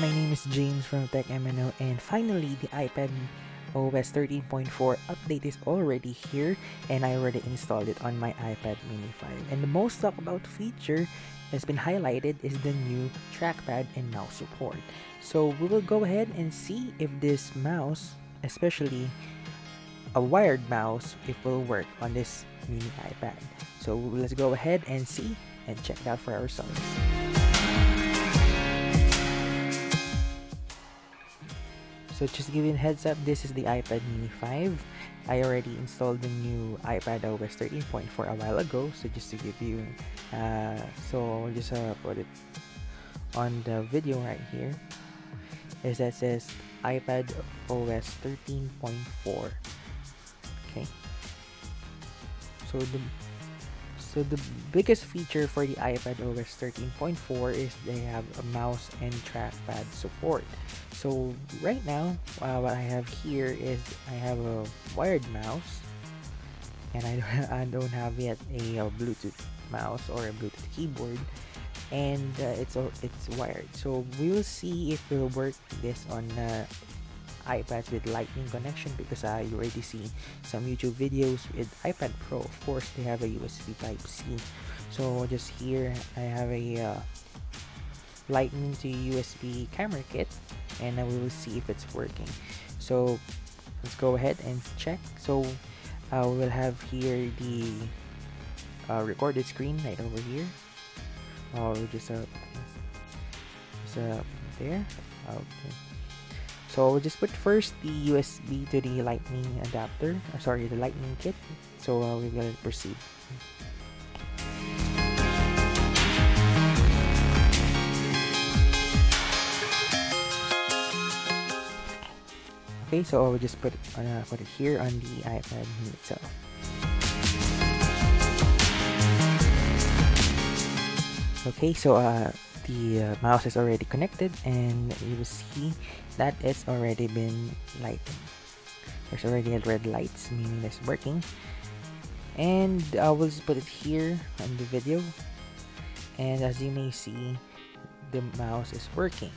My name is James from Tech MNO, and finally the iPadOS 13.4 update is already here, and I already installed it on my iPad mini 5. And the most talked about feature has been highlighted is the new trackpad and mouse support. So we will go ahead and see if this mouse, especially a wired mouse, it will work on this mini iPad. So let's go ahead and see and check it out for ourselves. So just to give you a heads up, this is the iPad mini 5. I already installed the new iPadOS 13.4 a while ago. So just to give you, I'll just put it on the video right here. Is that says iPadOS 13.4. Okay. So the biggest feature for the iPadOS 13.4 is they have a mouse and trackpad support. So right now, what I have here is I have a wired mouse, and I don't have yet a Bluetooth mouse or a Bluetooth keyboard, and it's wired. So we will see if we'll work this on iPads with Lightning connection, because I already see some YouTube videos with iPad Pro. Of course, they have a USB Type-C. So just here, I have a Lightning to USB camera kit, and we will see if it's working. So let's go ahead and check. So we will have here the recorded screen right over here. Oh, just there. Okay. So we'll just put first the USB to the Lightning adapter, the Lightning kit. So we're gonna proceed. Okay, so we'll just put it here on the iPad itself. Okay, so the mouse is already connected, and you will see that it's already been lighting. There's already a red lights, meaning it's working. And I will just put it here on the video, and as you may see, the mouse is working.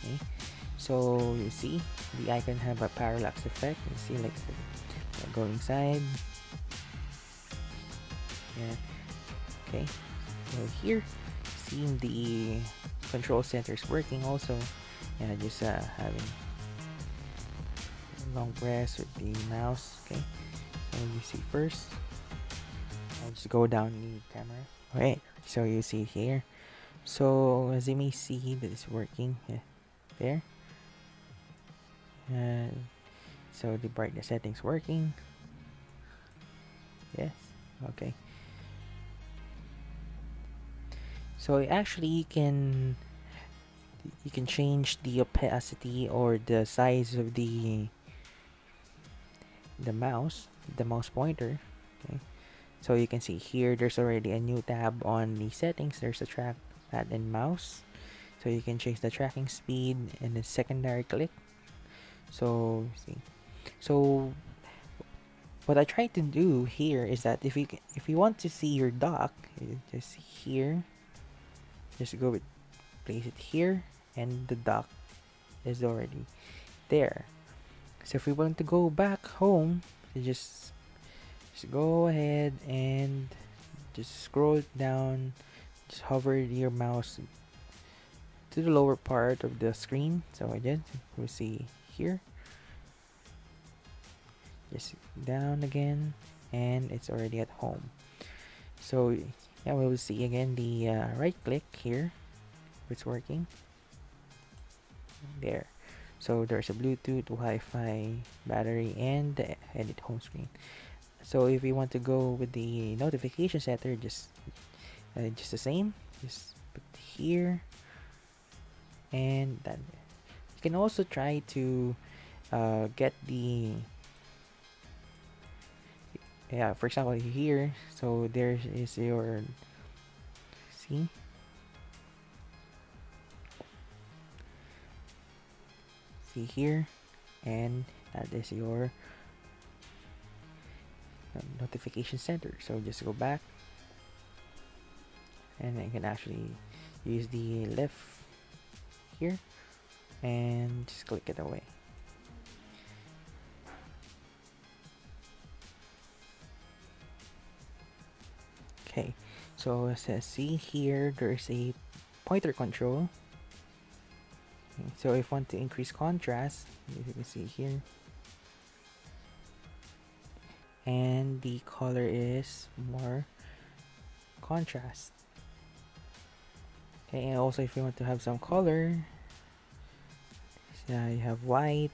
Okay, so you see the icon have a parallax effect. You see, like, go inside. Yeah. Okay, so here, seeing the control center is working also, and just having long press with the mouse. Okay, so you see first, I'll just go down the camera. Alright, so you see here, so as you may see that it's working. Yeah, there, and so the brightness settings working. Yes, okay. So actually, you can change the opacity or the size of the mouse pointer. Okay, so you can see here there's already a new tab on the settings. There's a trackpad and mouse, so you can change the tracking speed and the secondary click. So see, so what I tried to do here is that if you want to see your dock, you just here. Just go with, place it here, and the dock is already there. So if we want to go back home, you just go ahead and just scroll down, just hover your mouse to the lower part of the screen. So again, we see here, just down again, and it's already at home. So yeah, we will see again the right click here, it's working there. So there's a Bluetooth, Wi-Fi, battery, and the edit home screen. So if you want to go with the notification setter, just the same, just put here, and that you can also try to get the, yeah, for example here, so there is your, see, see here, and that is your notification center. So just go back, and you can actually use the left here. and just click it away. Okay, so as I see here, there's a pointer control. So if you want to increase contrast, you can see here, and the color is more contrast. Okay, and also if you want to have some color, so you have white,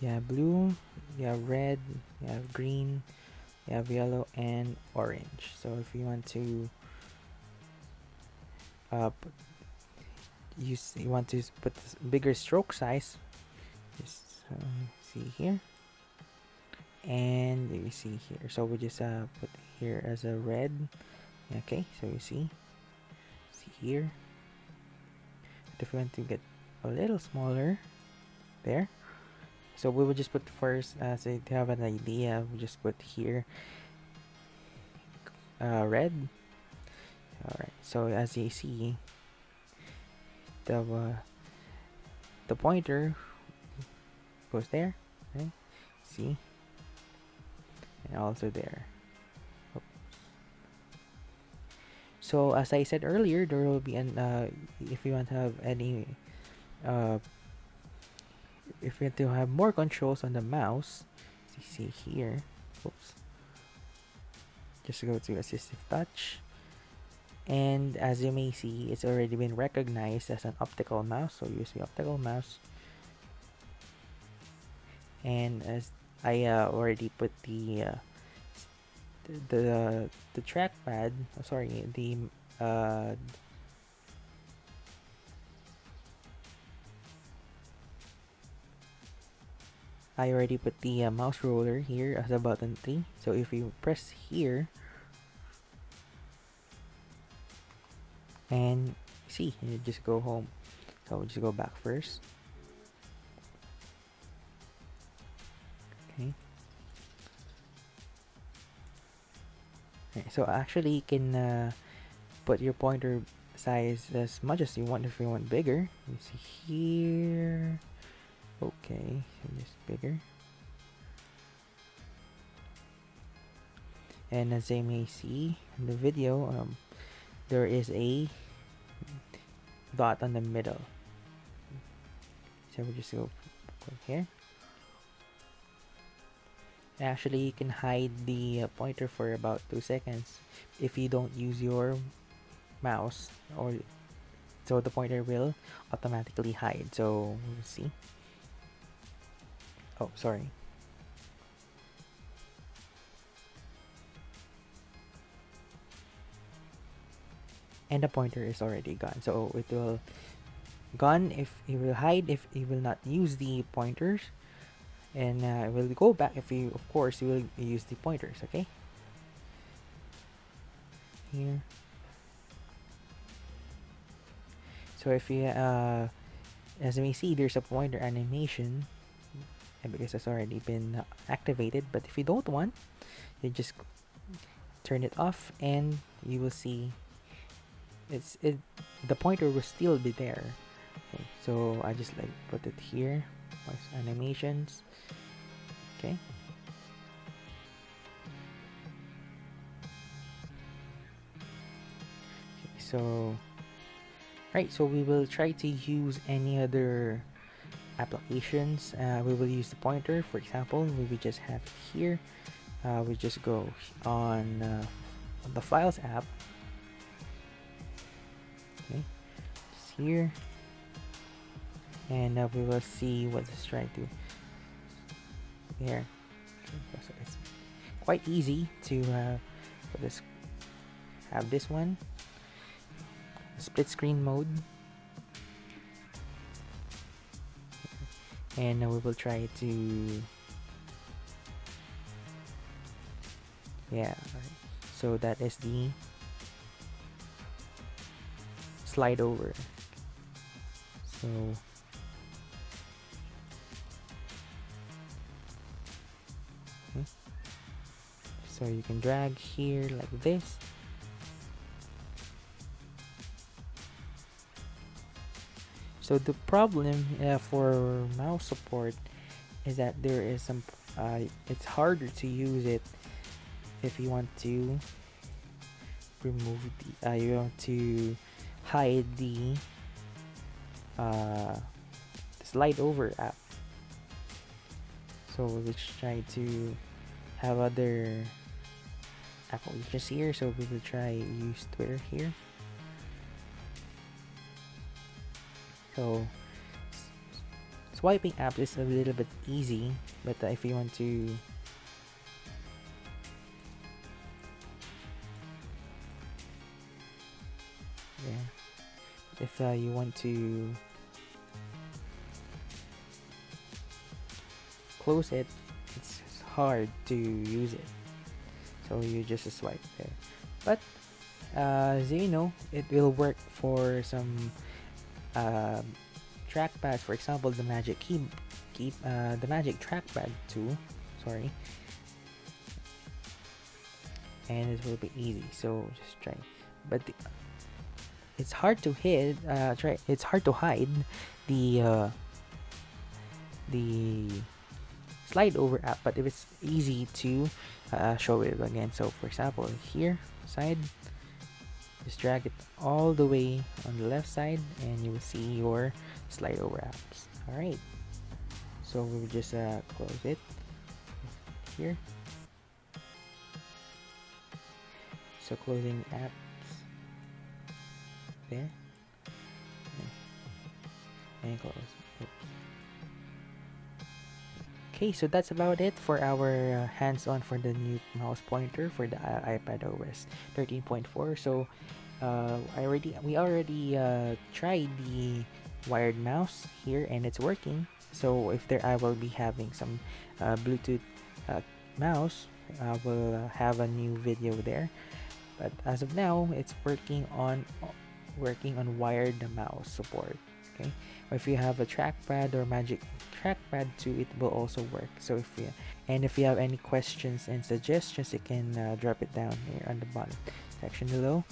you have blue, you have red, you have green, you have yellow and orange. So if you want to put this bigger stroke size, just see here, and you see here, so we just put here as a red. Okay, so you see here, but if you want to get a little smaller there, so we will just put first, so to have an idea, we just put here red. All right, so as you see, the pointer goes there, right? See, and also there. Oops. So as I said earlier, there will be an if you want to have any if you want to have more controls on the mouse, see here. Oops. Just go to assistive touch. And as you may see, it's already been recognized as an optical mouse, so USB optical mouse. And as I already put the trackpad, sorry, I already put the mouse roller here as a button 3. So if you press here, and see, you just go home. So we'll just go back first. Okay. Okay, so actually you can put your pointer size as much as you want if you want bigger. You see here. Okay, so just bigger. And as you may see in the video, there is a dot on the middle, so we just go here. Actually, you can hide the pointer for about 2 seconds if you don't use your mouse, or so the pointer will automatically hide. So we'll see. Oh, sorry. And the pointer is already gone, so it will gone if it will hide if you will not use the pointers, and it will go back if you, of course, you will use the pointers. Okay, here. So if you as you may see, there's a pointer animation, and because it's already been activated, but if you don't want, you just turn it off, and you will see the pointer will still be there. Okay, so I just like put it here, animations. Okay, so right, so we will try to use any other applications. We will use the pointer, for example. We will just have here, we just go on the Files app. Okay, just here, and we will see what it's trying to do here. So it's quite easy to have this one split screen mode, and we will try to alright. So that is the slide over. So okay. So you can drag here like this, So the problem for mouse support is that there is some it's harder to use it if you want to remove the you want to hide the slide over app. So let's try to have other applications here. So we will try use Twitter here. So swiping apps is a little bit easy, but if you want to if you want to close it, it's hard to use it. So you just swipe there. But as you know, it will work for some trackpads. For example, the Magic the Magic Trackpad 2. Sorry, and it will be easy. So just try. But it's hard to hide. It's hard to hide the slide over app, but if it's easy to show it again. So for example, here side, just drag it all the way on the left side, and you will see your slide over apps. All right, so we will just close it here. So closing apps there and close. Okay, so that's about it for our hands-on for the new mouse pointer for the iPadOS 13.4. So we already tried the wired mouse here, and it's working. So if there I will be having some Bluetooth mouse, I will have a new video there. But as of now, it's working on wired mouse support. Okay, if you have a trackpad or Magic Trackpad 2, it will also work. So if you have any questions and suggestions, you can drop it down here on the bottom section below.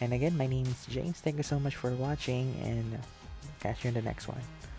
And again, my name is James. Thank you so much for watching, and catch you in the next one.